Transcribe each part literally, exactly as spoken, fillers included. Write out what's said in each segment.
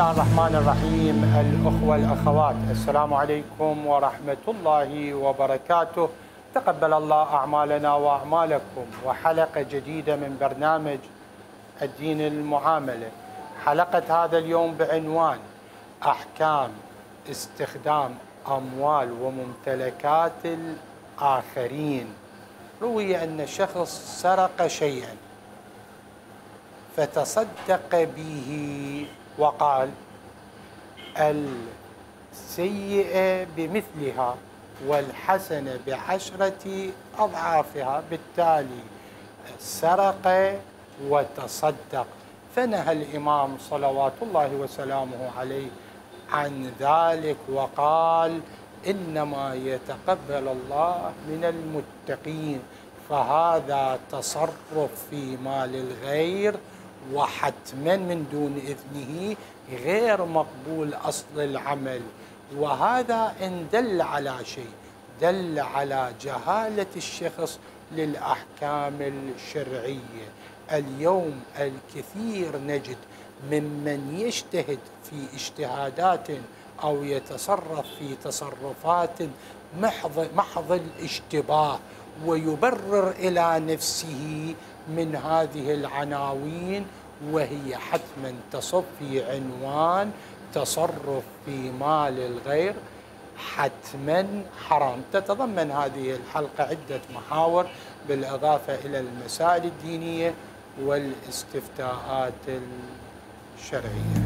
الله الرحمن الرحيم. الأخوة الأخوات، السلام عليكم ورحمة الله وبركاته. تقبل الله أعمالنا وأعمالكم وحلقة جديدة من برنامج الدين المعاملة. حلقة هذا اليوم بعنوان أحكام استخدام أموال وممتلكات الآخرين. روي أن شخص سرق شيئا فتصدق به وقال السيئة بمثلها والحسنة بعشرة أضعافها، بالتالي سرق وتصدق. فنهى الإمام صلوات الله وسلامه عليه عن ذلك وقال إنما يتقبل الله من المتقين، فهذا تصرف في مال الغير وحتما من دون إذنه غير مقبول أصل العمل. وهذا إن دل على شيء دل على جهالة الشخص للأحكام الشرعية. اليوم الكثير نجد ممن يجتهد في اجتهادات أو يتصرف في تصرفات محض, محض الاشتباه، ويبرر إلى نفسه من هذه العناوين، وهي حتما تصب في عنوان تصرف في مال الغير حتما حرام. تتضمن هذه الحلقة عدة محاور بالإضافة إلى المسائل الدينية والاستفتاءات الشرعية.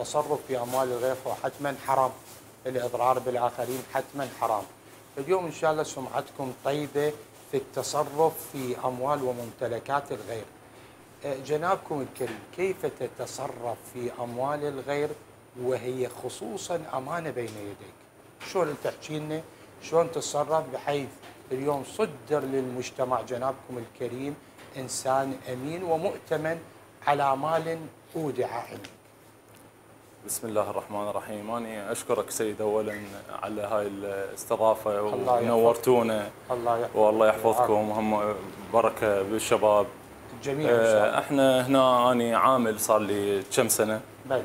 التصرف في أموال الغير حتما حرام، الإضرار بالآخرين حتما حرام. اليوم إن شاء الله سمعتكم طيبة في التصرف في أموال وممتلكات الغير. جنابكم الكريم، كيف تتصرف في أموال الغير وهي خصوصا أمانة بين يديك؟ شلون تحكي لنا شلون تتصرف، بحيث اليوم صدر للمجتمع جنابكم الكريم إنسان أمين ومؤتمن على مال أودع عنه. بسم الله الرحمن الرحيم. أنا أشكرك سيد أولا على هاي الاستضافة ونورتونا. الله والله يحفظكم، هم بركة بالشباب الجميع. آه احنا هنا أنا عامل صار لي كم سنة، بلي.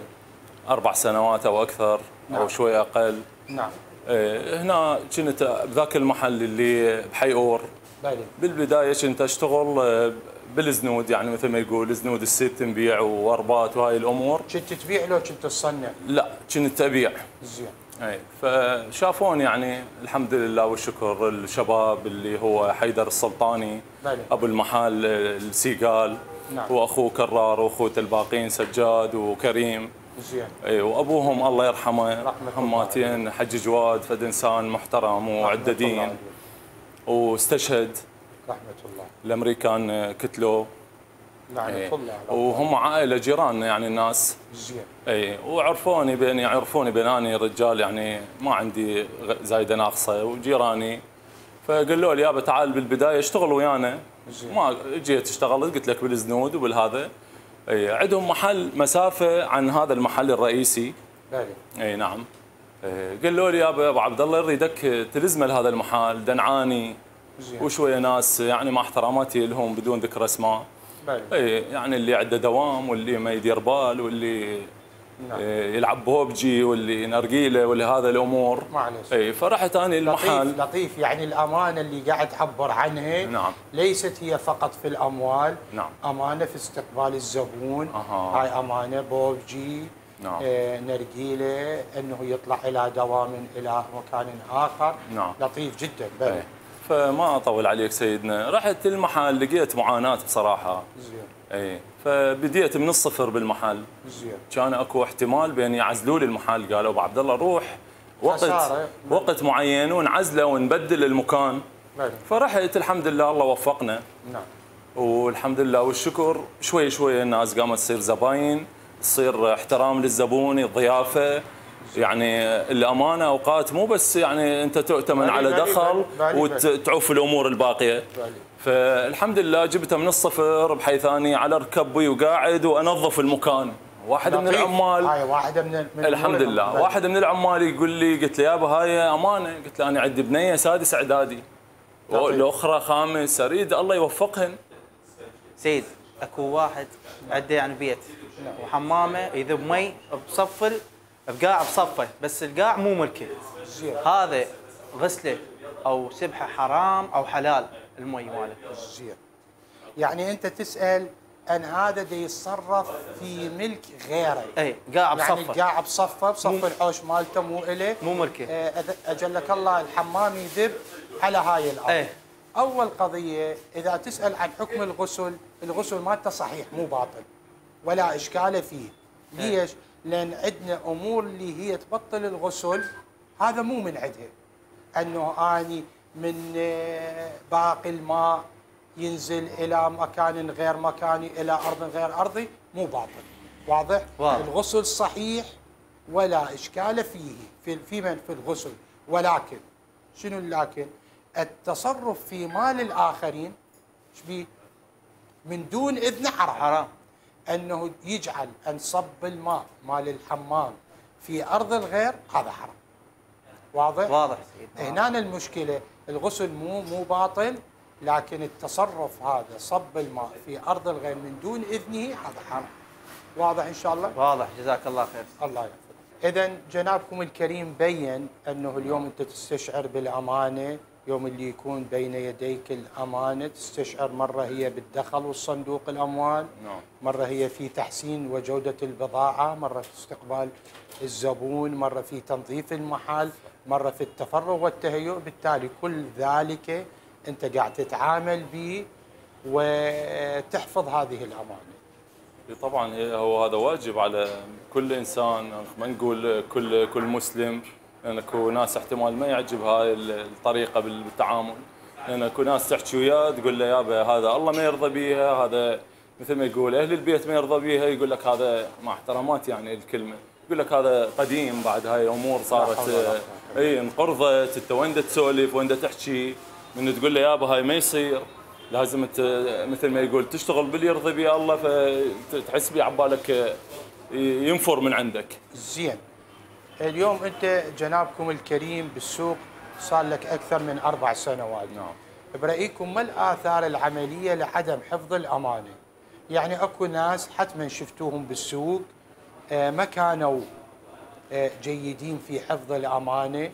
أربع سنوات أو أكثر. نعم. أو شوي أقل. نعم. آه هنا كنت بذاك المحل اللي بحي أور، بلي. بالبداية كنت أشتغل آه بالزنود، يعني مثل ما يقول زنود الست، نبيع وارباط وهاي الامور. كنت تبيع لو كنت تصنع؟ لا، كنت ابيع. زين. اي فشافوني يعني الحمد لله والشكر الشباب اللي هو حيدر السلطاني، بلي. ابو المحل السيقال. نعم. واخوه كرار واخوته الباقين سجاد وكريم. زين. اي وابوهم الله يرحمه هماتين حج جواد، فد انسان محترم وعددين واستشهد رحمة الله. الامريكان كتلوا لعنة الله. وهم عائله جيراننا يعني الناس. زين. اي وعرفوني بان يعرفوني بان انا رجال يعني ما عندي زايده ناقصه، وجيراني فقالوا لي يابا تعال بالبدايه اشتغل ويانا. زين. ما جيت اشتغلت قلت لك بالزنود وبالهذا. اي عندهم محل مسافه عن هذا المحل الرئيسي. بلي. اي نعم. اي قالوا لي يابا ابو عبد الله يريدك تلزمه لهذا المحل دنعاني. زين. وشويه ناس يعني مع احتراماتي لهم بدون ذكر اسماء، اي يعني اللي عنده دوام واللي ما يدير بال واللي نعم. يلعب بوبجي واللي نرجيله واللي هذا الامور. معلش. اي فرحت انا المحل. لطيف لطيف، يعني الامانه اللي قاعد تعبر عنها. نعم. ليست هي فقط في الاموال. نعم. امانه في استقبال الزبون. أها. هاي امانه بوبجي. نعم. نرجيله، انه يطلع الى دوام الى مكان اخر. نعم. لطيف جدا. بلى. فما اطول عليك سيدنا، رحت المحل لقيت معاناه بصراحه. زين. اي فبديت من الصفر بالمحل. زين. كان اكو احتمال بان يعزلوا لي المحل، قالوا ابو عبد الله روح وقت وقت معين ونعزله ونبدل المكان. بلي. فرحت الحمد لله الله وفقنا. نعم. والحمد لله والشكر شوي شوي الناس قامت تصير زباين، تصير احترام للزبون، الضيافه. يعني الامانه اوقات مو بس يعني انت تؤتمن على دخل وتعوف الامور الباقيه. فالحمد لله جبتها من الصفر بحيث اني على ركبي وقاعد وانظف المكان. واحد من العمال هاي واحده من, من الحمد لله واحد من العمال يقول لي، قلت له يابا هاي امانه، قلت له انا عندي بنيه سادس اعدادي والاخرى خامس، اريد الله يوفقهن. سيد اكو واحد عنده يعني بيت وحمامه يذب مي بصفل بقاع بصفه، بس القاع مو ملكي. هذا غسله او سبحه حرام او حلال المي ماله؟ يعني انت تسال ان هذا دا يتصرف في ملك غيره. اي قاع بصفه، يعني قاع بصفه بصف الحوش مالته مو اله، مو ملكه. اجلك الله الحمام يذب على هاي الارض. أي. اول قضيه اذا تسال عن حكم الغسل، الغسل مالته صحيح مو باطل ولا اشكال فيه. ليش؟ لان عندنا امور اللي هي تبطل الغسل، هذا مو من عندها، انه اني من باقي الماء ينزل الى مكان غير مكاني، الى ارض غير ارضي، مو باطل. واضح؟ واضح. الغسل صحيح ولا اشكال فيه، في في من في الغسل، ولكن شنو لكن؟ التصرف في مال الاخرين شبيه من دون اذن حرام. حرام انه يجعل ان صب الماء مال الحمام في ارض الغير، هذا حرام. واضح؟ واضح. هنا المشكله، الغسل مو مو باطل، لكن التصرف هذا صب الماء في ارض الغير من دون اذنه هذا حرام. واضح ان شاء الله؟ واضح، جزاك الله خير. الله يعافيك. اذا جنابكم الكريم بين انه اليوم انت تستشعر بالامانه، يوم اللي يكون بين يديك الامانه تستشعر، مره هي بالدخل والصندوق الاموال، مره هي في تحسين وجوده البضاعه، مره في استقبال الزبون، مره في تنظيف المحل، مره في التفرغ والتهيؤ، بالتالي كل ذلك انت قاعد تتعامل به وتحفظ هذه الامانه. طبعا هو هذا واجب على كل انسان، ما نقول كل كل مسلم، لان اكو ناس احتمال ما يعجب هاي الطريقه بالتعامل، لان اكو ناس تحكي وياه تقول له يابا هذا الله ما يرضى بيها، هذا مثل ما يقول اهل البيت ما يرضى بيها، يقول لك هذا مع احترامات يعني الكلمه، يقول لك هذا قديم، بعد هاي امور صارت اي انقرضت، انت وين تسولف وين تحكي؟ من تقول له يابا هاي ما يصير، لازم مثل ما يقول تشتغل باللي يرضى بيه الله، فتحس بيه عبالك ينفر من عندك. زين. اليوم انت جنابكم الكريم بالسوق صار لك اكثر من اربع سنوات. نعم. برايكم ما الاثار العمليه لعدم حفظ الامانه؟ يعني اكو ناس حتما شفتوهم بالسوق ما كانوا جيدين في حفظ الامانه،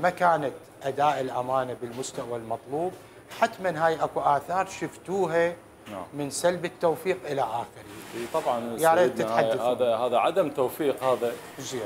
ما كانت اداء الامانه بالمستوى المطلوب، حتما هاي اكو اثار شفتوها من سلب التوفيق الى اخره. طبعا يا ريت تتحدث. هذا هذا عدم توفيق، هذا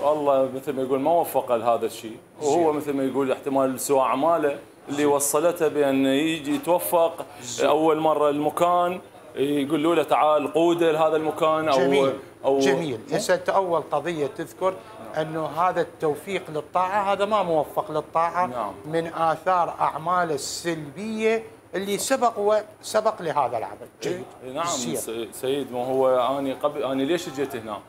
والله مثل ما يقول ما وفق لهذا الشيء، وهو مثل ما يقول احتمال سوء اعماله اللي وصلته بان يجي يتوفق زير. اول مره المكان يقولوا له تعال قوده لهذا المكان. او جميل او جميل. هسه انت اول قضيه تذكر انه هذا التوفيق للطاعه، هذا ما موفق للطاعه. نعم. من اثار اعماله السلبيه اللي سبق وسبق لهذا العمل. جيد. نعم السير. سيد ما هو اني قبل انا ليش جيت هنا؟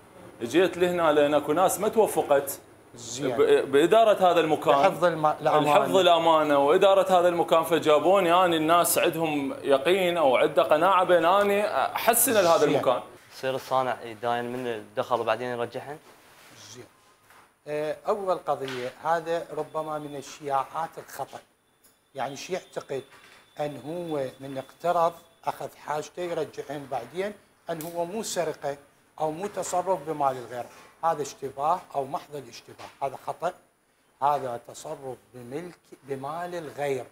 جيت لهنا لان اكو ناس ما توفقت زين باداره هذا المكان، حفظ الامانه، حفظ الامانه واداره هذا المكان، فجابوني اني يعني الناس عندهم يقين او عنده قناعه بان اني احسن لهذا المكان. يصير الصانع يداين من الدخل وبعدين يرجعهن. زين. اول قضيه هذا ربما من الشياعات الخطا، يعني شي يعتقد أن هو من اقترض أخذ حاجته يرجعين بعدين، أن هو مو سرقة أو مو تصرف بمال الغير، هذا اشتباه أو محض الاشتباه، هذا خطأ. هذا تصرف بملك بمال الغير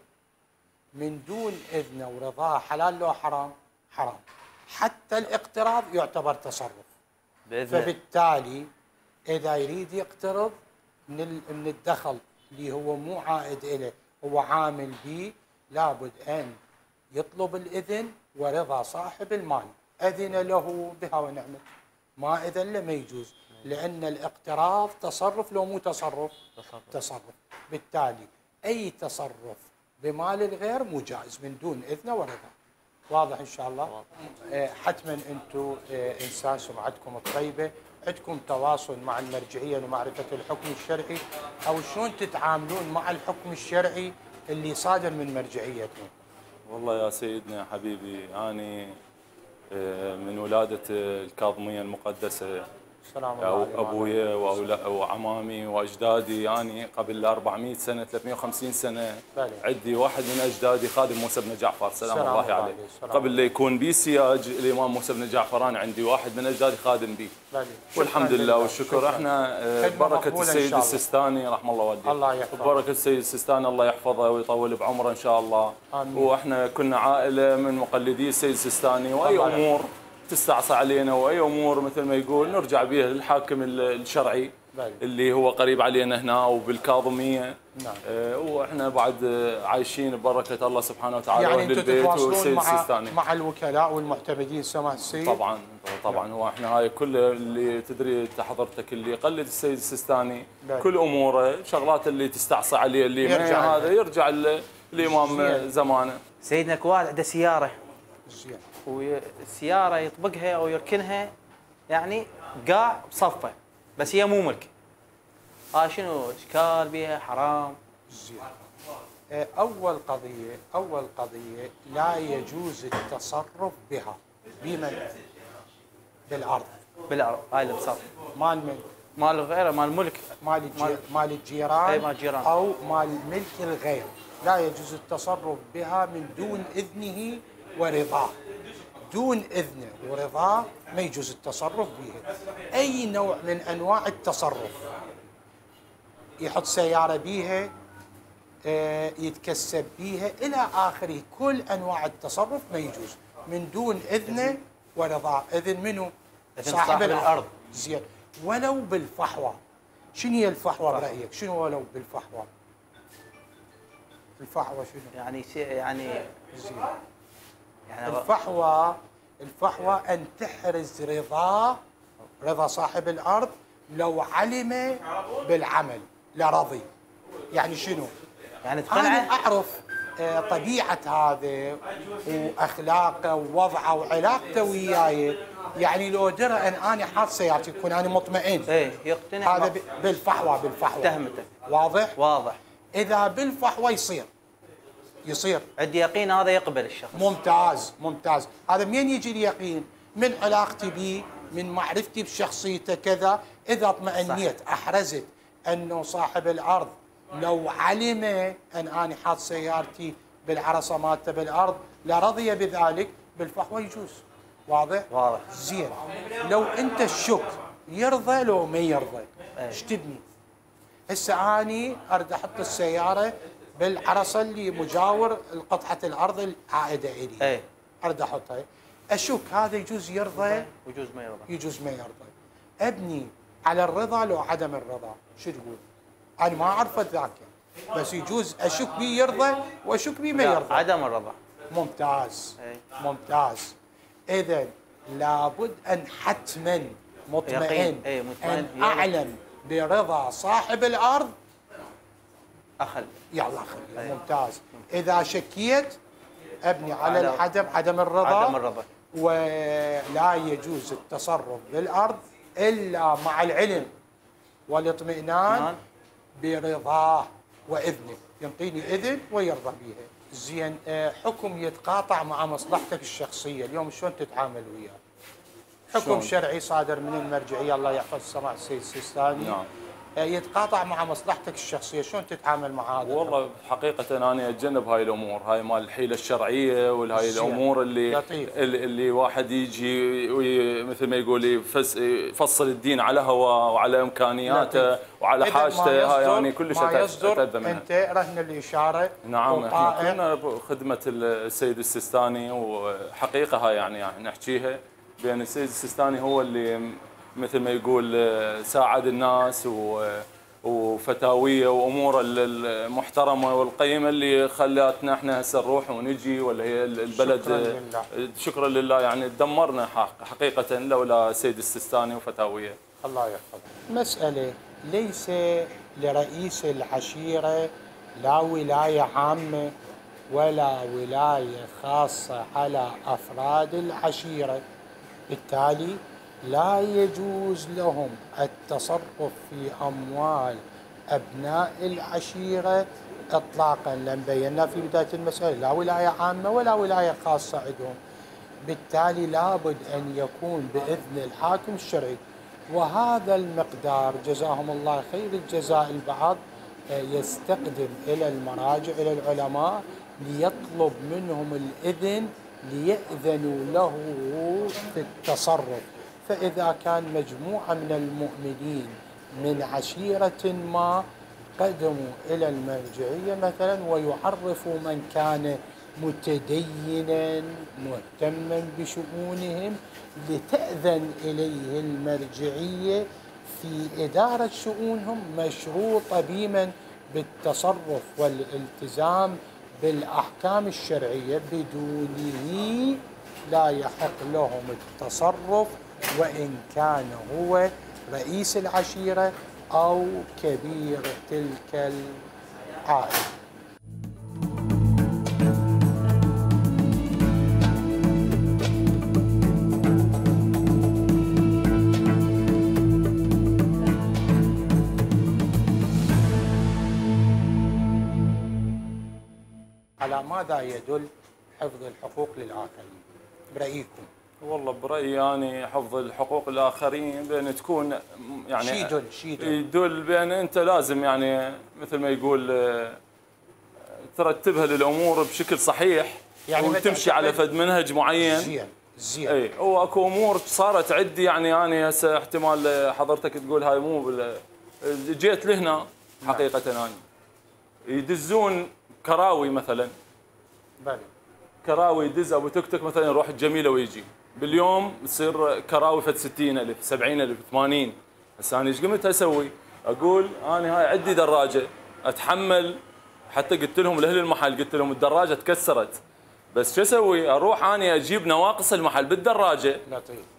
من دون إذنه ورضاه، حلال لو حرام؟ حرام. حتى الاقتراض يعتبر تصرف بإذنه. فبالتالي إذا يريد يقترض من من الدخل اللي هو مو عائد إله، هو عامل به، لابد أن يطلب الإذن ورضا صاحب المال، أذن له بها ونعمة، ما إذن له ما يجوز، لأن الاقتراض تصرف لو مو تصرف تصرف، بالتالي أي تصرف بمال الغير مو جائز من دون إذنه ورضا. واضح إن شاء الله؟ حتما أنتم إنسان سمعتكم الطيبة عندكم تواصل مع المرجعيه لمعرفه الحكم الشرعي، او شلون تتعاملون مع الحكم الشرعي اللي صادر من مرجعيتكم؟ والله يا سيدنا حبيبي، اني من ولاده الكاظميه المقدسه، السلام عليكم. ابويا وعمامي واجدادي يعني قبل أربعمئة سنه ثلاثمئة وخمسين سنه بلي. عندي واحد من اجدادي خادم موسى بن جعفر سلام الله عليه، قبل لا يكون بي سياج الامام موسى بن جعفر انا عندي واحد من اجدادي خادم بي، والحمد لله والشكر. شكرا. احنا ببركه السيد السيستاني رحمه الله والديه، الله يحفظه، ببركه السيد السيستاني الله يحفظه ويطول بعمره ان شاء الله. آمين. واحنا كنا عائله من مقلدي السيد السيستاني، واي امور تستعصى علينا واي امور مثل ما يقول نرجع بها للحاكم الشرعي اللي هو قريب علينا هنا وبالكاظميه. نعم. اه واحنا بعد عايشين ببركه الله سبحانه وتعالى، يعني انتم تتواصلون مع, مع الوكلاء والمعتمدين سماحه السيد؟ طبعا طبعا. نعم. هو احنا هاي كل اللي تدري حضرتك اللي يقلد السيد السيستاني كل اموره، شغلات اللي تستعصى عليه اللي يرجع يعني هذا يرجع الامام زمانه. سيدنا كوال عنده سياره زين، والسياره يطبقها او يركنها يعني قاع بصفه، بس هي مو ملك. اه شنو اشكال بها؟ حرام. زين. اول قضيه اول قضيه لا يجوز التصرف بها، بمن؟ بالارض. بالارض هاي اللي تصرف مال من؟ مال غيره، مال ملك، مال الجيران، مال الجيران او مال ملك الغير، لا يجوز التصرف بها من دون اذنه ورضاه. دون اذنه ورضاه ما يجوز التصرف بها. اي نوع من انواع التصرف، يحط سياره بيها، يتكسب بيها الى اخره، كل انواع التصرف ما يجوز من دون اذنه ورضاه. اذن منو؟ صاحب الارض. زين. ولو بالفحوى. شنو هي الفحوى برايك؟ شنو ولو بالفحوى؟ الفحوى شنو؟ يعني يعني زين. الفحوى الفحوى ان تحرز رضا رضا صاحب الارض، لو علم بالعمل لرضي. يعني شنو؟ يعني انا اعرف طبيعه هذا واخلاقه ووضعه وعلاقته وياي، يعني لو درى ان انا حاط سيارتي يكون انا مطمئن. ايه يقتنع هذا بالفحوى بالفحوى تهمته. واضح؟ واضح. اذا بالفحوى يصير يصير عندي يقين هذا يقبل الشخص. ممتاز ممتاز. هذا منين يجي اليقين؟ من علاقتي به، من معرفتي بشخصيته كذا. اذا اطمئنيت احرزت انه صاحب الارض لو علم ان انا حاط سيارتي بالعرصه مالته بالارض لرضي بذلك، بالفحوى يجوز. واضح؟ واضح. زين. لو انت الشك يرضى لو ما يرضى، ايش تبني؟ هسه اني اريد احط السياره بالعرصه اللي مجاور قطعه الارض العائده الي. اي. اريد احطها، اشوف هذا يجوز يرضى ويجوز ما يرضى. يجوز ما يرضى. ابني على الرضا لو عدم الرضا، شو تقول؟ انا ما اعرف ذاك، بس يجوز اشك بيه يرضى واشك بيه ما يرضى. عدم الرضا. ممتاز. أي. ممتاز. اذا لابد ان حتما مطمئن، أي مطمئن ان اعلم برضا صاحب الارض أخل. يلا أخل. ممتاز. إذا شكيت أبني على العدم، عدم الرضا. عدم الرضا. ولا يجوز التصرف بالأرض إلا مع العلم والاطمئنان برضاه وإذنه، ينطيني إذن ويرضى بيها. زين. حكم يتقاطع مع مصلحتك الشخصية، اليوم شلون تتعامل وياه؟ حكم شرعي صادر من المرجعية الله يحفظ السماحة السيد السيستاني. نعم. يتقاطع مع مصلحتك الشخصيه، شلون تتعامل مع هذا؟ والله حقيقه انا اتجنب هاي الامور، هاي مال الحيله الشرعيه والهاي الامور اللي لطيف. اللي واحد يجي مثل ما يقول يفصل الدين على هواه وعلى امكانياته لطيف. وعلى حاجته، هاي يعني كلش اتاذى منها. انت رهن الاشاره. نعم. احنا كنا بخدمه السيد السيستاني، وحقيقه هاي يعني نحكيها بان السيد السيستاني هو اللي مثل ما يقول ساعد الناس وفتاويه وامور المحترمه والقيمه اللي خلاتنا احنا هسه نروح ونجي، ولا هي البلد شكرا لله. شكرا لله يعني تدمرنا حقيقه لولا سيد السيستاني وفتاويه الله يحفظه. مساله ليس لرئيس العشيره لا ولايه عامه ولا ولايه خاصه على افراد العشيره، بالتالي لا يجوز لهم التصرف في أموال أبناء العشيرة إطلاقاً، لأن بينا في بداية المسألة لا ولاية عامة ولا ولاية خاصة عندهم، بالتالي لابد أن يكون بإذن الحاكم الشرعي. وهذا المقدار جزاهم الله خير الجزاء البعض يستقدم إلى المراجع إلى العلماء ليطلب منهم الإذن ليأذنوا له في التصرف. فإذا كان مجموعة من المؤمنين من عشيرة ما قدموا إلى المرجعية مثلا ويعرفوا من كان متدينا مهتما بشؤونهم لتأذن إليه المرجعية في إدارة شؤونهم، مشروطة بمن؟ بالتصرف والالتزام بالأحكام الشرعية، بدونه لا يحق لهم التصرف وإن كان هو رئيس العشيرة أو كبير تلك العائلة. على ماذا يدل حفظ الحقوق للآخرين برأيكم؟ والله برأيي يعني حفظ الحقوق للآخرين بأن تكون يعني شي يدل شي يدل يدل بأن أنت لازم يعني مثل ما يقول ترتبها للأمور بشكل صحيح يعني وتمشي على فد منهج معين. زين زين. اي هو اكو امور صارت عدي يعني يعني هسه احتمال حضرتك تقول هاي مو بال... جيت لهنا حقيقة انا يدزون كراوي مثلا بلي. كراوي يدز ابو تك تك مثلا يروح الجميله ويجي باليوم تصير كراوي فد ستين ألف سبعين ألف ثمانين. هسه انا ايش قمت اسوي؟ اقول انا هاي عندي دراجه اتحمل، حتى قلت لهم لاهل المحل قلت لهم الدراجه تكسرت بس شو اسوي؟ اروح انا اجيب نواقص المحل بالدراجه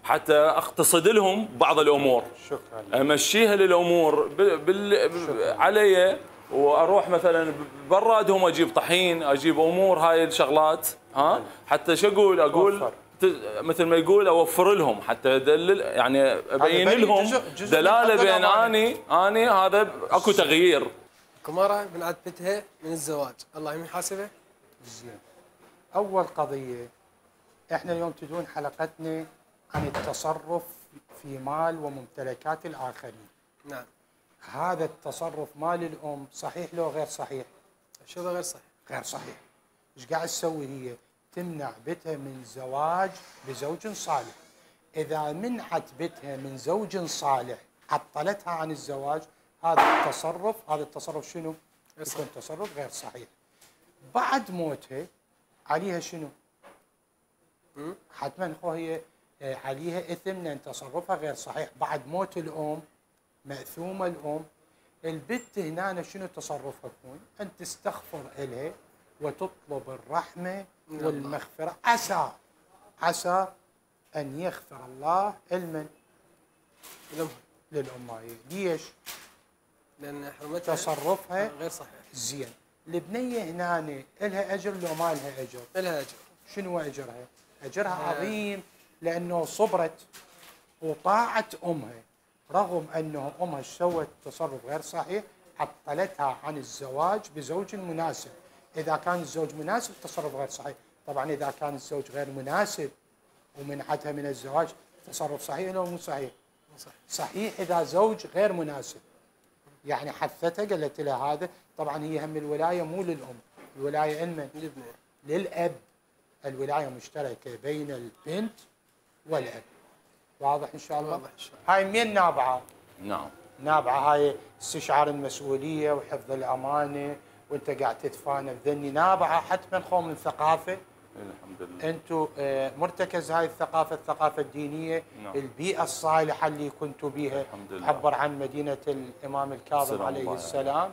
حتى اقتصد لهم بعض الامور. شكرا. امشيها للامور بال... بال... علي واروح مثلا برادهم اجيب طحين اجيب امور هاي الشغلات ها حتى شو اقول؟ اقول مثل ما يقول اوفر لهم حتى ادلل يعني ابين لهم دلاله بين اني اني هذا اكو تغيير. كمره من عتبتها من الزواج الله يمين حاسبه. زين. اول قضيه احنا اليوم تدون حلقتنا عن التصرف في مال وممتلكات الاخرين. نعم. هذا التصرف مال الام صحيح لو غير صحيح؟ شو غير صحيح؟ غير صحيح. ايش قاعد تسوي هي؟ تمنع بتها من زواج بزوج صالح. اذا منعت بتها من زوج صالح عطلتها عن الزواج، هذا التصرف هذا التصرف شنو؟ يكون تصرف غير صحيح. بعد موتها عليها شنو؟ حتما اخو هي عليها اثم لان تصرفها غير صحيح. بعد موت الام مأثومة الأم، البت هنا شنو تصرفها يكون؟ أن تستغفر إلها وتطلب الرحمة والمغفرة، عسى عسى أن يغفر الله لمن؟ للأمية. ليش؟ لأن حرمتها تصرفها غير صحيح. زين، البنية هنا لها أجر لو ما لها أجر؟ لها أجر. شنو أجرها؟ أجرها عظيم لأنه صبرت وطاعت أمها رغم أنه أمها سوت تصرف غير صحيح، عطلتها عن الزواج بزوج مناسب. إذا كان الزوج مناسب تصرف غير صحيح، طبعا إذا كان الزوج غير مناسب ومنعتها من الزواج تصرف صحيح لو مو صحيح؟ صحيح إذا زوج غير مناسب، يعني حثتها قالت لها هذا. طبعا هي هم الولاية مو للأم، الولاية لمن؟ للأب. الولاية مشتركة بين البنت والأب. واضح ان شاء الله؟ واضح ان شاء الله. هاي منين نابعه؟ نعم. نابعه هاي استشعار المسؤوليه وحفظ الامانه وانت قاعد تتفانى بذني، نابعه حتما خو من ثقافه. الحمد لله. انتم مرتكز هاي الثقافه، الثقافه الدينيه، نعم. البيئه الصالحه اللي كنتوا بيها. الحمد لله. عبر عن مدينه الامام الكاظم عليه السلام.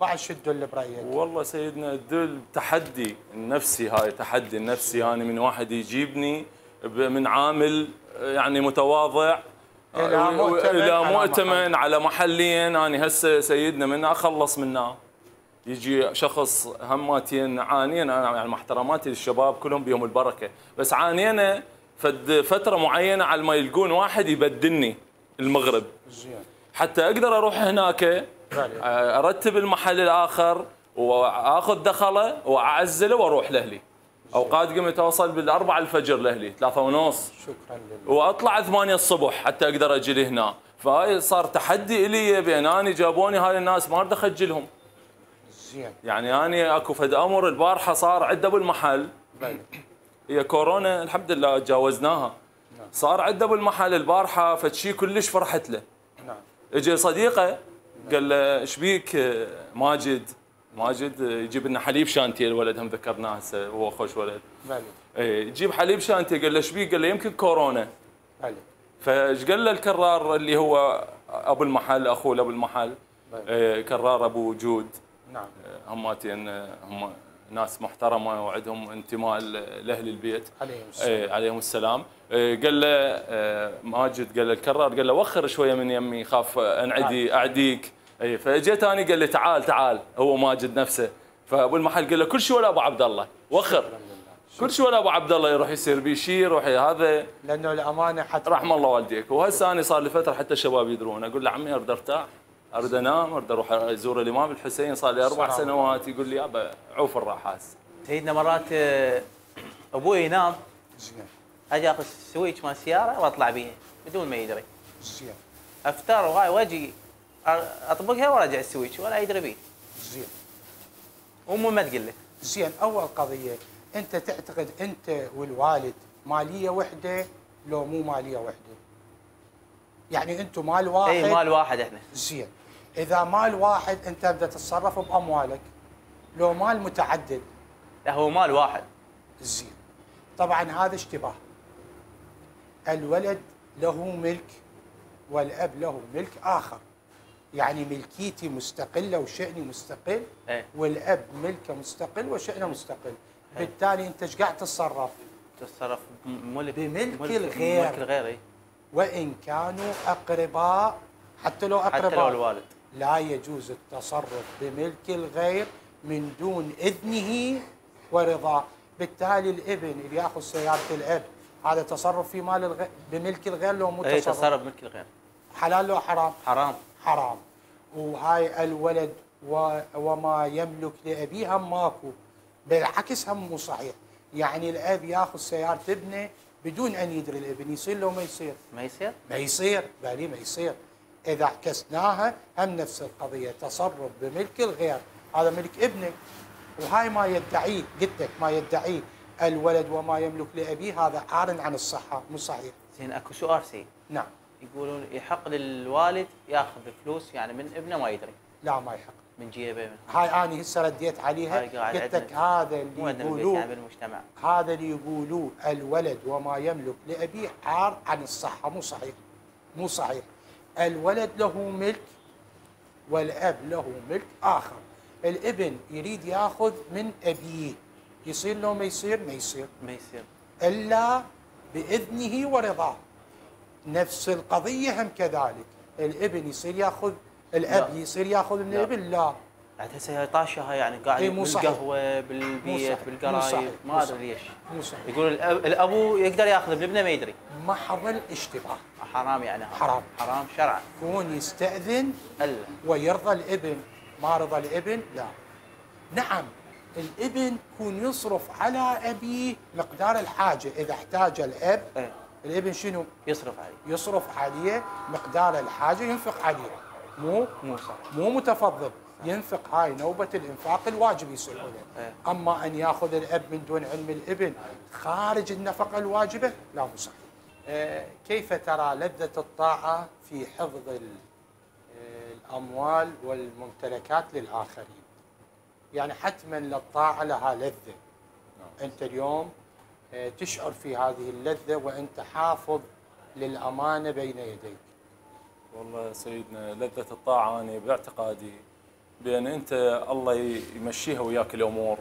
بعد شو تدل برايك؟ والله سيدنا تدل تحدي النفسي، هاي تحدي النفسي يعني من واحد يجيبني من عامل يعني متواضع الى مؤتمن, إلى مؤتمن على, محل. على محلين. انا هسه سيدنا من اخلص منه يجي شخص هماتين عانينا. انا يعني محترماتي للشباب كلهم بيهم البركه، بس عانينا فد فتره معينه على ما يلقون واحد يبدلني المغرب حتى اقدر اروح هناك ارتب المحل الاخر واخذ دخله واعزله واروح لاهلي. اوقات قمت اوصل بالاربعه الفجر لاهلي، ثلاثه ونص. شكرا لله. واطلع ثمانيه الصبح حتى اقدر اجي هنا، فهاي صار تحدي الي بين اني جابوني هاي الناس ما اريد اخجلهم. زين. يعني اني اكو فد امر البارحه صار عده بالمحل. بلى. هي كورونا الحمد لله تجاوزناها. نعم. صار عده بالمحل البارحه فشي كلش فرحت له. نعم. اجى صديقه قال له ايش بيك ماجد؟ ماجد يجيب لنا حليب شانتي الولد هم ذكرناه هسه هو خوش ولد. بلى. اي يجيب حليب شانتي قال له ايش بيك؟ قال له يمكن كورونا. بلى. فايش قال له الكرار اللي هو ابو المحل اخوه ابو المحل آه كرار ابو وجود. نعم. هماتين هم ناس محترمه وعندهم انتماء لاهل البيت. عليهم السلام. آه عليهم السلام. آه قال له آه ماجد قال له الكرار قال له وخر شويه من يمي خاف انعدي اعديك. اي فاجيت انا قال لي تعال تعال هو ماجد نفسه فابو المحل قال له كل شيء ولا ابو عبد الله وخر. كل شيء ولا ابو عبد الله يروح يصير بيه شيء يروح هذا لانه الامانه حتى رحم الله والديك. وهسه انا صار لي فتره حتى الشباب يدرون اقول له عمي اريد ارتاح اريد انام اريد اروح ازور الامام الحسين صار لي اربع سنوات يقول لي يابا عوف الراحه هسه. سيدنا مرات ابوي ينام اجي اخذ سويتش مال السياره واطلع بيه بدون ما يدري. زين. افتر وهاي واجي اطبقها وارجع السويتش ولا يدري بيه. زين. امي ما تقول له. زين اول قضيه أنت تعتقد أنت والوالد مالية وحدة لو مو مالية وحدة؟ يعني أنتم مال واحد؟ أي مال واحد إحنا. زين، إذا مال واحد أنت بدأ تتصرف بأموالك، لو مال متعدد؟ لا هو مال واحد. زين، طبعاً هذا اشتباه. الولد له ملك والأب له ملك آخر. يعني ملكيتي مستقلة وشأني مستقل، أي. والأب ملكه مستقل وشأنه مستقل. بالتالي انت ايش قاعد تتصرف؟ تتصرف بملك بملك الغير بملك الغير اي وان كانوا اقرباء حتى لو اقرباء حتى لو الوالد لا يجوز التصرف بملك الغير من دون اذنه ورضاه، بالتالي الابن اللي ياخذ سياره الاب هذا تصرف في مال الغير بملك الغير لو مو تصرف تصرف بملك الغير حلال لو حرام؟ حرام حرام وهاي الولد و... وما يملك لابيه هم ماكو بالعكس هم مو صحيح، يعني الاب ياخذ سياره ابنه بدون ان يدري الابن يصير لو ما يصير؟ ما يصير؟ ما يصير، بالي ما يصير. اذا عكسناها هم نفس القضيه، تصرف بملك الغير، هذا ملك ابنك. وهاي ما يدعيه، قلت لك ما يدعيه الولد وما يملك لابيه هذا عار عن الصحه، مو صحيح. زين اكو سؤال سيد. نعم. يقولون يحق للوالد ياخذ فلوس يعني من ابنه ما يدري. لا ما يحق. من جيبه من هاي اني هسه رديت عليها قلت لك هذا اللي يقولوه بالمجتمع هذا اللي يقولوه الولد وما يملك لابيه عار عن الصحه مو صحيح مو صحيح الولد له ملك والاب له ملك اخر الابن يريد ياخذ من ابيه يصير لو ما يصير ما يصير ما يصير الا باذنه ورضاه نفس القضيه هم كذلك الابن يصير ياخذ الاب يصير ياخذ من الابن لا بعد هسه هاي طاشه هاي يعني قاعد بالقهوه بالبيت بالقرايب ما ادري ليش يقول الاب الابو يقدر ياخذ من ابنه ما يدري محض الاشتباه حرام يعني حرام حرام شرعا يكون يستاذن الا ويرضى الابن ما رضى الابن لا نعم الابن يكون يصرف على ابيه مقدار الحاجه اذا احتاج الاب أي. الابن شنو؟ يصرف عليه يصرف عليه مقدار الحاجه ينفق عليه مو مو مو متفضل ينفق هاي نوبه الانفاق الواجب يصير له اما ان ياخذ الاب من دون علم الابن خارج النفقه الواجبه لا مو صحيح أه كيف ترى لذه الطاعه في حفظ الاموال والممتلكات للاخرين يعني حتما للطاعه لها لذه انت اليوم تشعر في هذه اللذه وانت حافظ للامانه بين يديك والله سيدنا لذة الطاعة أنا باعتقادي بأن أنت الله يمشيها وياك الأمور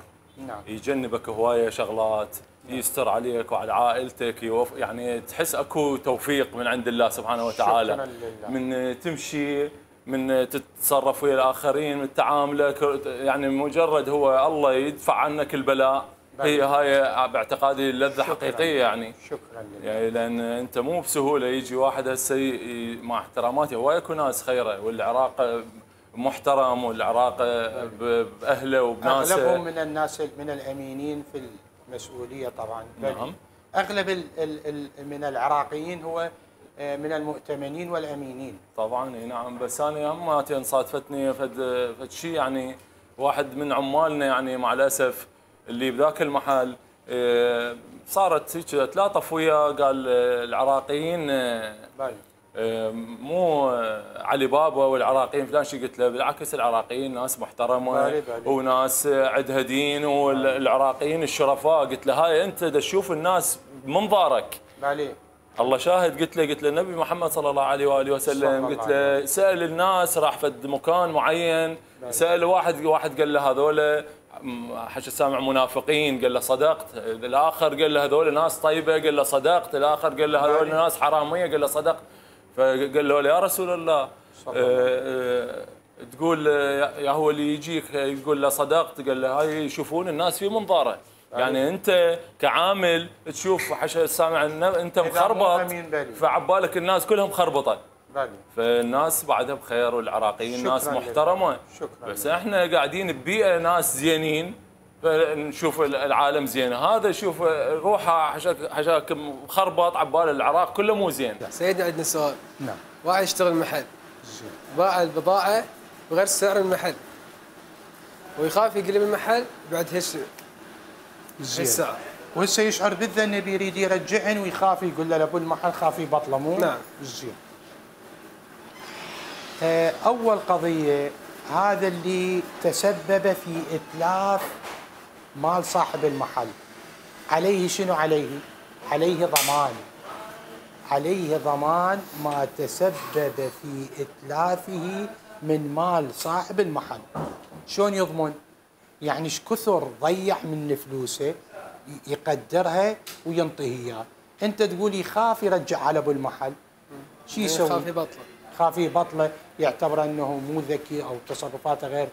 نعم. يجنبك هواية شغلات نعم. يستر عليك وعلى عائلتك يوف... يعني تحس أكو توفيق من عند الله سبحانه وتعالى من تمشي من تتصرف ويا الآخرين من تعاملك يعني مجرد هو الله يدفع عنك البلاء هي هاي باعتقادي لذة حقيقية يعني. شكرا لك. يعني لأن أنت مو بسهولة يجي واحد هسه مع احتراماتي هواي اكو ناس خيره، والعراق محترم، والعراق بأهله وبناسه أغلبهم من الناس من الأمينين في المسؤولية طبعا. نعم. أغلب ال ال ال من العراقيين هو من المؤتمنين والأمينين طبعا. نعم. بس أنا هم صادفتني فد فد شيء يعني، واحد من عمالنا يعني مع الأسف اللي بذاك المحل صارت هيك تلاطف وياه، قال العراقيين مو علي بابا والعراقيين فلان شيء. قلت له بالعكس العراقيين ناس محترمه وناس عندها دين، والعراقيين الشرفاء. قلت له هاي انت تشوف الناس بمنظارك. الله شاهد. قلت له قلت له النبي محمد صلى الله عليه واله وسلم قلت له سال الناس، راح فد مكان معين سال واحد واحد قال له هذول حش السامع منافقين، قال له صدقت. الاخر قال له هذول ناس طيبه، قال له صدقت. الاخر قال له هذول ناس حراميه، قال له صدقت. فقال له يا رسول الله آه تقول يا هو اللي يجيك يقول له صدقت، قال له هاي يشوفون الناس في منظاره. يعني انت كعامل تشوف حش السامع انت مخربط، فعبالك الناس كلهم خربطه. فالناس بعدها بخير، والعراقيين ناس محترمه. شكرا. بس احنا قاعدين ببيئه ناس زينين، فنشوف العالم زين، هذا شوف روحه حشاك مخربط، عبال العراق كله مو زين. سيدي عندنا سؤال. نعم. واحد يشتغل محل باع البضاعه بغير سعر المحل ويخاف يقلب المحل بعد هالسعر السعر، وهسه يشعر بالذنب بيريد يرجعن ويخاف يقول له لابو المحل خاف يبطله مو. نعم. زين. أول قضية هذا اللي تسبب في إتلاف مال صاحب المحل، عليه شنو عليه؟ عليه ضمان، عليه ضمان ما تسبب في إتلافه من مال صاحب المحل. شلون يضمن؟ يعني ايش كثر ضيع من فلوسه يقدرها وينطيه اياه. أنت تقول يخاف يرجع على أبو المحل، شو يسوي؟ يخاف يبطله. خافي بطله، يعتبر انه مو ذكي او تصرفاته غير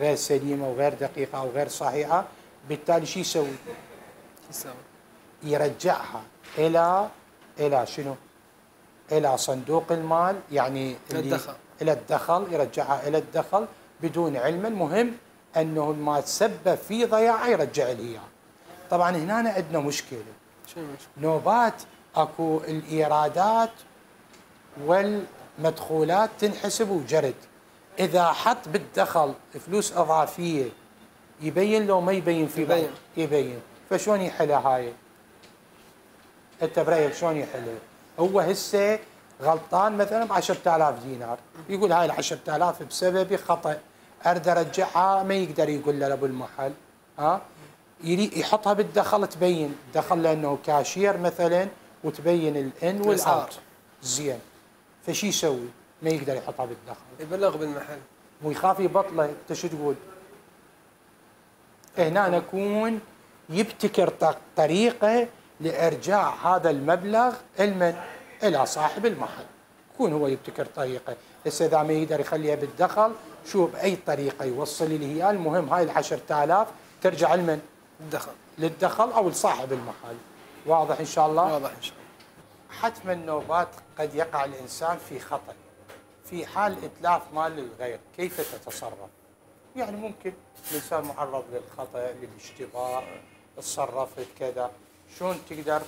غير سليمه وغير دقيقه او غير صحيحه، بالتالي شو يسوي؟ يسوي يرجعها الى الى شنو؟ الى صندوق المال، يعني الى الدخل، الى الدخل يرجعها الى الدخل بدون علم. المهم انه ما تسبب في ضياعه يرجع لي اياه. طبعا هنا عندنا مشكله. شو المشكله؟ نوبات اكو الايرادات وال مدخولات تنحسب وجرد. إذا حط بالدخل فلوس إضافية يبين لو ما يبين في بعض يبين. فشون يحلها هاي؟ أنت برأيك شلون يحلها؟ هو هسه غلطان مثلا ب عشرة آلاف دينار، يقول هاي ال عشرة آلاف بسببي خطأ، أرد أرجعها، ما يقدر يقول له لأبو المحل. ها؟ يحطها بالدخل تبين، دخل لأنه كاشير مثلا وتبين الإن والآر. زين. فشو يسوي؟ ما يقدر يحطها بالدخل. يبلغ بالمحل. ويخاف يبطله، انت شو تقول؟ هنا نكون يبتكر طريقه لارجاع هذا المبلغ لمن؟ الى صاحب المحل. يكون هو يبتكر طريقه، هسه اذا ما يقدر يخليها بالدخل، شو باي طريقه يوصل اللي هي، المهم هاي ال عشرة آلاف ترجع لمن؟ الدخل. للدخل او لصاحب المحل. واضح ان شاء الله؟ واضح ان شاء الله. حتما النوبات قد يقع الإنسان في خطأ في حال إتلاف مال الغير، كيف تتصرف؟ يعني ممكن الإنسان معرض للخطأ، للاشتباه، تصرفت كذا، شلون تقدر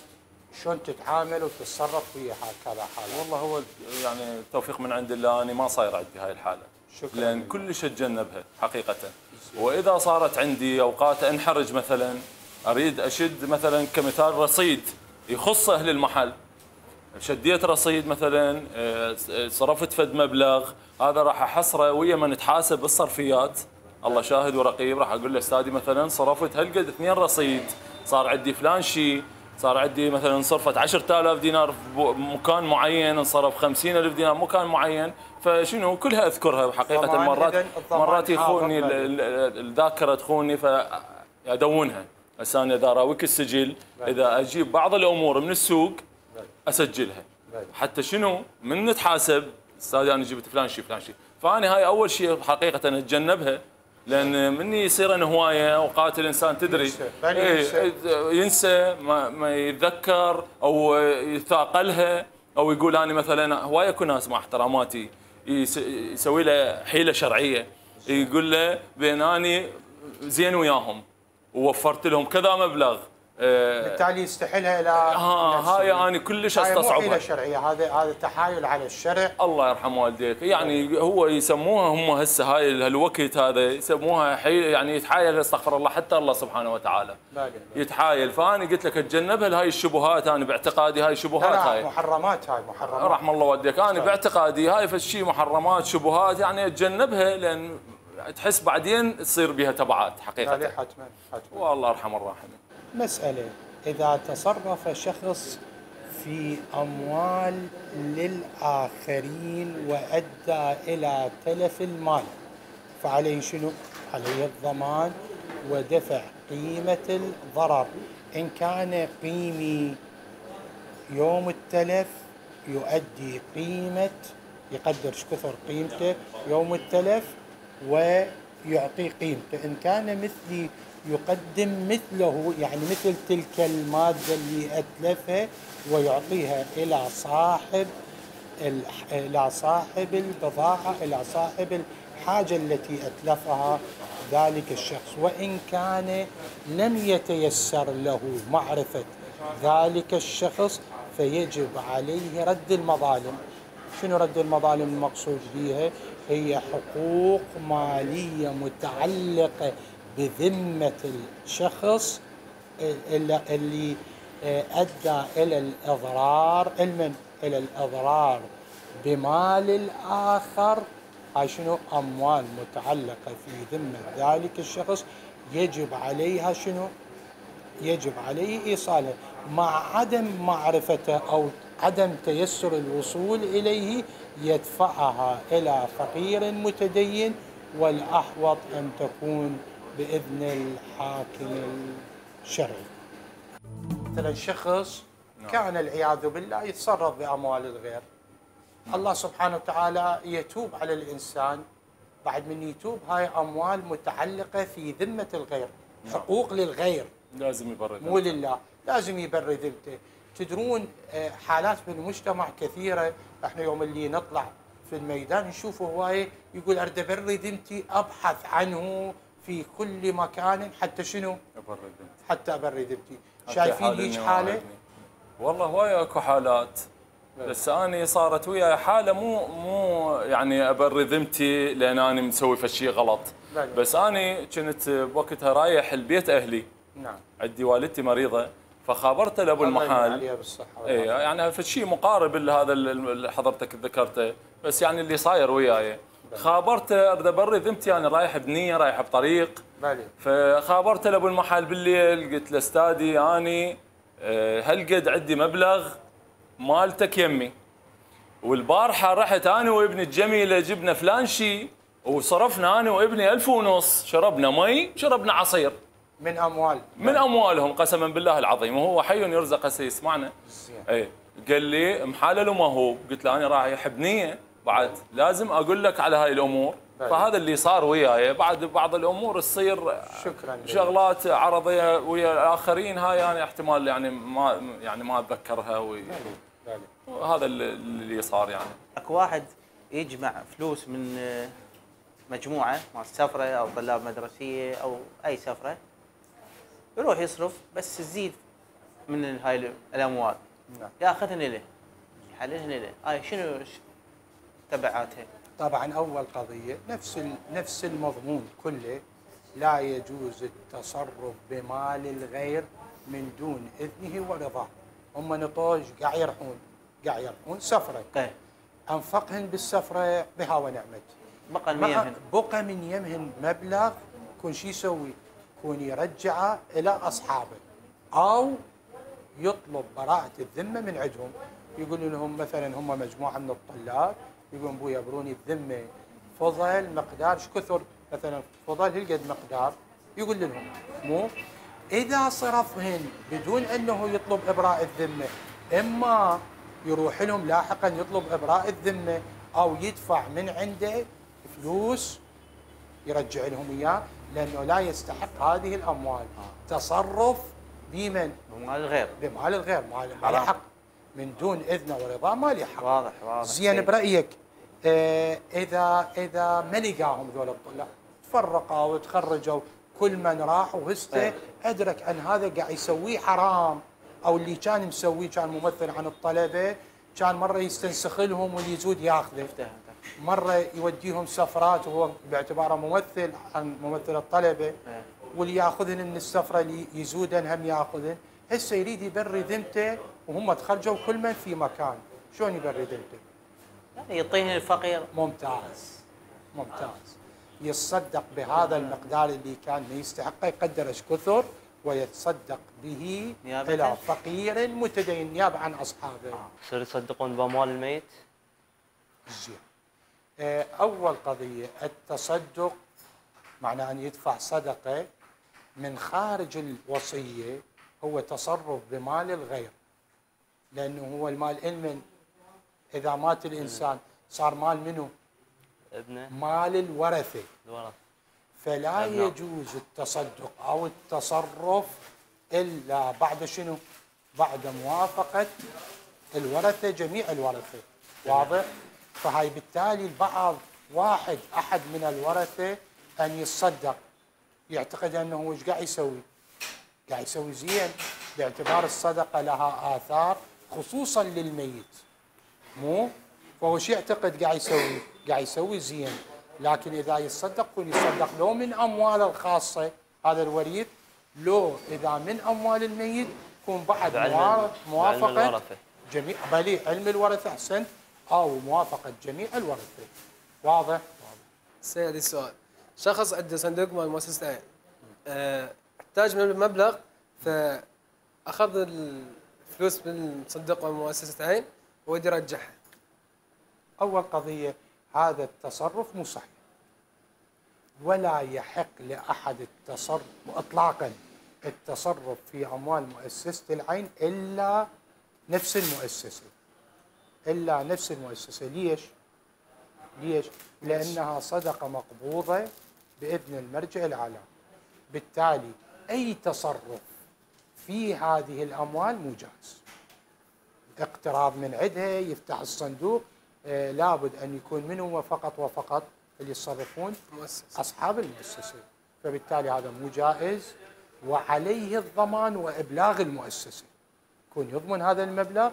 شلون تتعامل وتتصرف ويا هكذا حالة؟ والله هو يعني التوفيق من عند الله، أنا ما صاير عندي هاي الحالة. شكرا. لأن كلش أتجنبها حقيقة، وإذا صارت عندي أوقات أنحرج مثلا أريد أشد مثلا كمثال رصيد يخص أهل المحل، شديت رصيد مثلا صرفت فد مبلغ، هذا راح احصره ويا من تحاسب بالصرفيات، الله شاهد ورقيب، راح اقول له استاذي مثلا صرفت هالقد اثنين رصيد، صار عندي فلان شيء، صار عندي مثلا صرفت عشرة آلاف دينار بمكان معين، انصرف خمسين ألف دينار بمكان معين، فشنو كلها اذكرها حقيقه. مرات مرات يخوني الذاكره تخوني فادونها. هسه انا اذا راويك السجل اذا اجيب بعض الامور من السوق اسجلها حتى شنو من نتحاسب استاذ انا جبت فلان شيء فلان شيء. فاني هاي اول شيء حقيقه اتجنبها، لان مني يصير انا هوايه اوقات الانسان تدري ينسى, ينسى ما, ما يتذكر او يتعقلها او يقول انا مثلا هوايه اكو ناس مع احتراماتي يسوي له حيله شرعيه يقول له بين اني زين وياهم ووفرت لهم كذا مبلغ بالتالي يستحلها الى ها هاي انا كلش استصعبها. حيله شرعيه هذا هذا تحايل على الشرع. الله يرحم والديك، يعني هو يسموها هم هسه هاي الوقت هذا يسموها حيله، يعني يتحايل استغفر الله حتى الله سبحانه وتعالى. باقي يتحايل، فانا قلت لك اتجنبها هاي الشبهات، انا باعتقادي هاي شبهات لا لا هاي محرمات، هاي محرمات رحم الله والديك، انا باعتقادي هاي فشي محرمات شبهات يعني اتجنبها لان تحس بعدين تصير بها تبعات حقيقه. لا حتما حتما. والله ارحم الراحمين. مسألة إذا تصرف شخص في أموال للآخرين وأدى إلى تلف المال فعليه شنو؟ عليه الضمان ودفع قيمة الضرر إن كان قيمي يوم التلف يؤدي قيمة يقدر شكثر قيمته يوم التلف ويعطي قيمته إن كان مثلي يقدم مثله يعني مثل تلك المادة اللي أتلفها ويعطيها إلى صاحب إلى صاحب البضاعة إلى صاحب الحاجة التي أتلفها ذلك الشخص وإن كان لم يتيسر له معرفة ذلك الشخص فيجب عليه رد المظالم. شنو رد المظالم المقصود بها؟ هي حقوق مالية متعلقة بذمة الشخص اللي أدى إلى الإضرار المن إلى الإضرار بمال الآخر. هاي شنو؟ أموال متعلقة في ذمة ذلك الشخص يجب عليها شنو؟ يجب عليه إيصالها مع عدم معرفته أو عدم تيسر الوصول إليه يدفعها إلى فقير متدين والأحوط أن تكون بإذن الحاكم الشرعي. مثلا شخص كان العياذ بالله يتصرف بأموال الغير. الله سبحانه وتعالى يتوب على الإنسان بعد من يتوب. هاي أموال متعلقة في ذمة الغير، حقوق للغير، لازم يبرد مو لله، لازم يبرد ذمته. تدرون حالات في المجتمع كثيرة، احنا يوم اللي نطلع في الميدان نشوف هواية يقول أريد أبرد ذمتي، أبحث عنه في كل مكان حتى شنو؟ حتى ابرد ذمتي. شايفين هيج حاله؟ والله هوايه اكو حالات، بس اني صارت وياي حاله مو مو يعني ابرد ذمتي لان انا مسوي فشي غلط، بس اني كنت بوقتها رايح البيت اهلي. نعم. عندي والدتي مريضه فخابرت لابو المحل. اي يعني فشي مقارب لهذا اللي حضرتك ذكرته، بس يعني اللي صاير وياي خابرته اريد ابرد ذمتي، انا رايح بنيه رايح بطريق. فخابرته لابو المحل بالليل قلت له استاذي اني هالقد عندي مبلغ مالتك يمي، والبارحه رحت انا وابني الجميله جبنا فلان شيء وصرفنا انا وابني ألف ونص، شربنا مي شربنا عصير من اموال من اموالهم قسما بالله العظيم، وهو حي يرزق هسه يسمعنا. اي قال لي محلل ومهوب، قلت له انا رايح بنيه بعد لازم اقول لك على هاي الامور. طيب. فهذا اللي صار وياي بعد بعض الامور تصير شغلات عرضيه ويا الاخرين، هاي انا يعني احتمال يعني ما يعني ما اتذكرها وي... وهذا اللي صار. يعني اكو واحد يجمع فلوس من مجموعه مال سفره او طلاب مدرسيه او اي سفره يروح يصرف، بس تزيد من هاي الاموال ياخذهن له يحللهن له. هاي شنو تبعاتها؟ طبعا اول قضيه نفس نفس المضمون كله، لا يجوز التصرف بمال الغير من دون اذنه ورضاه. هم نطوش قاع يرحون قاع يرحون سفره. ايه انفقهن بالسفره بها ونعمت. بقى من يمهن بقى من يمهن مبلغ كون شو يسوي؟ كون يرجعه الى اصحابه او يطلب براءه الذمه من عندهم. يقول لهم مثلا هم مجموعه من الطلاب يقولون بويا بروني الذمه فضل مقدار شكثر مثلا فضل هالقد مقدار، يقول لهم مو اذا صرفهن بدون انه يطلب ابراء الذمه، اما يروح لهم لاحقا يطلب ابراء الذمه او يدفع من عنده فلوس يرجع لهم اياه، لانه لا يستحق هذه الاموال. تصرف بمن؟ بمال الغير، بمال الغير، ما له حق، من دون اذنه ورضاه ما له حق. واضح واضح. زين برايك آه اذا اذا ما لقاهم ذول الطلاب، تفرقوا وتخرجوا، كل من راح وهسته ادرك ان هذا قاعد يسويه حرام، او اللي كان مسويه كان ممثل عن الطلبه، كان مره يستنسخ لهم واللي يزود ياخذه، مره يوديهم سفرات وهو باعتباره ممثل عن ممثل الطلبه، واللي ياخذن من السفره اللي يزودن هم ياخذن. هسه يريد يبري ذمته وهم تخرجوا كل من في مكان، شلون يبري ذمته؟ يعطيهم الفقير. ممتاز ممتاز. يتصدق بهذا المقدار اللي كان ما يستحقه، يقدر ايش كثر ويتصدق به الى فقير متدين نيابه عن اصحابه. يصير يصدقون باموال الميت؟ زين. اول قضيه التصدق، معناه ان يدفع صدقه من خارج الوصيه، هو تصرف بمال الغير، لانه هو المال المن اذا مات الانسان صار مال منه؟ ابنه؟ مال الورثه. الورثه. فلا أبنى. يجوز التصدق او التصرف الا بعد شنو؟ بعد موافقه الورثه، جميع الورثه. واضح؟ فهاي بالتالي البعض واحد احد من الورثه ان يتصدق، يعتقد انه هو ايش قاعد يسوي؟ قاعد يسوي زين، باعتبار الصدقه لها اثار خصوصا للميت. مو؟ فهو شو يعتقد قاعد يسوي؟ قاعد يسوي زين، لكن اذا يتصدق يتصدق لو من امواله الخاصه هذا الوريث، لو اذا من اموال الميت يكون بعد موافقه جميع بلي علم الورثه، احسنت، او موافقه جميع الورثه. واضح؟ واضح. سيدي السؤال، شخص عنده صندوق مال مؤسسته، احتاج من المبلغ، فاخذ الفلوس من صندوق مال مؤسسته ويريد يرجعها. اول قضيه هذا التصرف مو صحيح، ولا يحق لاحد التصرف اطلاقا التصرف في اموال مؤسسه العين الا نفس المؤسسه، الا نفس المؤسسه. ليش؟ ليش؟ لانها صدقه مقبوضه باذن المرجع الاعلى، بالتالي اي تصرف في هذه الاموال مو جائز. اقتراض من عندها، يفتح الصندوق، آه لابد ان يكون من هو فقط وفقط اللي يتصرفون؟ اصحاب المؤسسه. فبالتالي هذا مو جائز، وعليه الضمان وابلاغ المؤسسه، يكون يضمن هذا المبلغ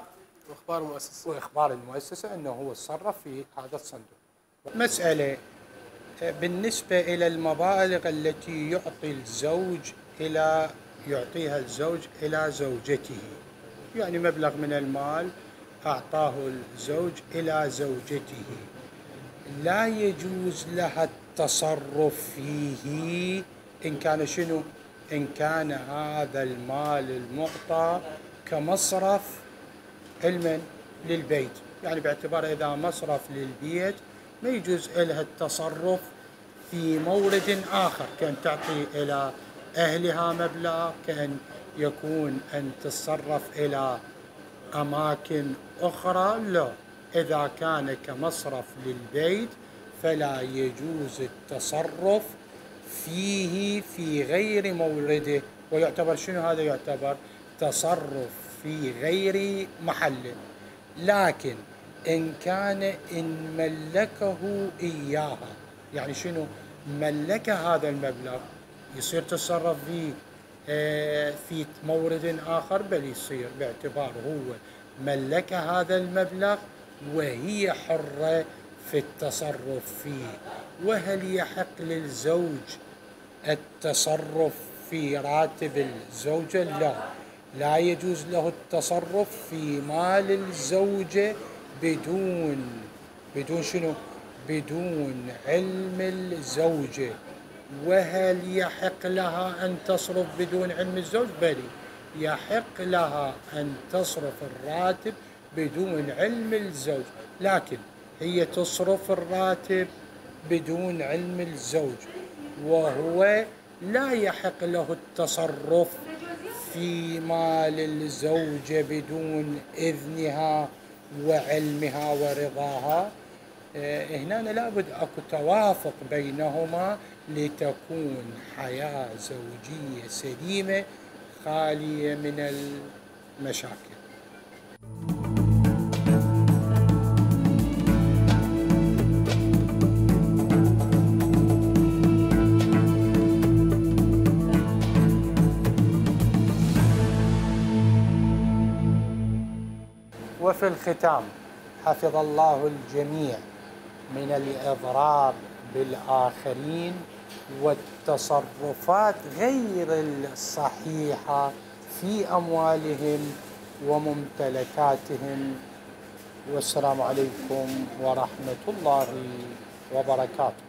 واخبار المؤسسه، واخبار المؤسسه انه هو تصرف في هذا الصندوق. مساله بالنسبه الى المبالغ التي يعطي الزوج الى يعطيها الزوج الى زوجته، يعني مبلغ من المال أعطاه الزوج إلى زوجته، لا يجوز لها التصرف فيه إن كان شنو؟ إن كان هذا المال المعطى كمصرف المن؟ للبيت، يعني باعتبار إذا مصرف للبيت ما يجوز لها التصرف في مورد آخر، كأن تعطي إلى أهلها مبلغ، كأن يكون أن تتصرف إلى أماكن أخرى، لا، إذا كان كمصرف للبيت فلا يجوز التصرف فيه في غير مورده، ويعتبر شنو هذا؟ يعتبر تصرف في غير محله. لكن إن كان إن ملكه إياها، يعني شنو؟ ملك هذا المبلغ، يصير تصرف فيه في مورد آخر؟ بل يصير، باعتبار هو ملك هذا المبلغ وهي حرة في التصرف فيه. وهل يحق للزوج التصرف في راتب الزوجة؟ لا، لا يجوز له التصرف في مال الزوجة بدون بدون شنو؟ بدون علم الزوجة. وهل يحق لها أن تصرف بدون علم الزوج؟ بلي، يحق لها أن تصرف الراتب بدون علم الزوج، لكن هي تصرف الراتب بدون علم الزوج، وهو لا يحق له التصرف في مال الزوجة بدون إذنها وعلمها ورضاها، هنا لابد اكو توافق بينهما لتكون حياة زوجية سليمة خالية من المشاكل. وفي الختام، حفظ الله الجميع من الإضرار بالآخرين والتصرفات غير الصحيحة في أموالهم وممتلكاتهم، والسلام عليكم ورحمة الله وبركاته.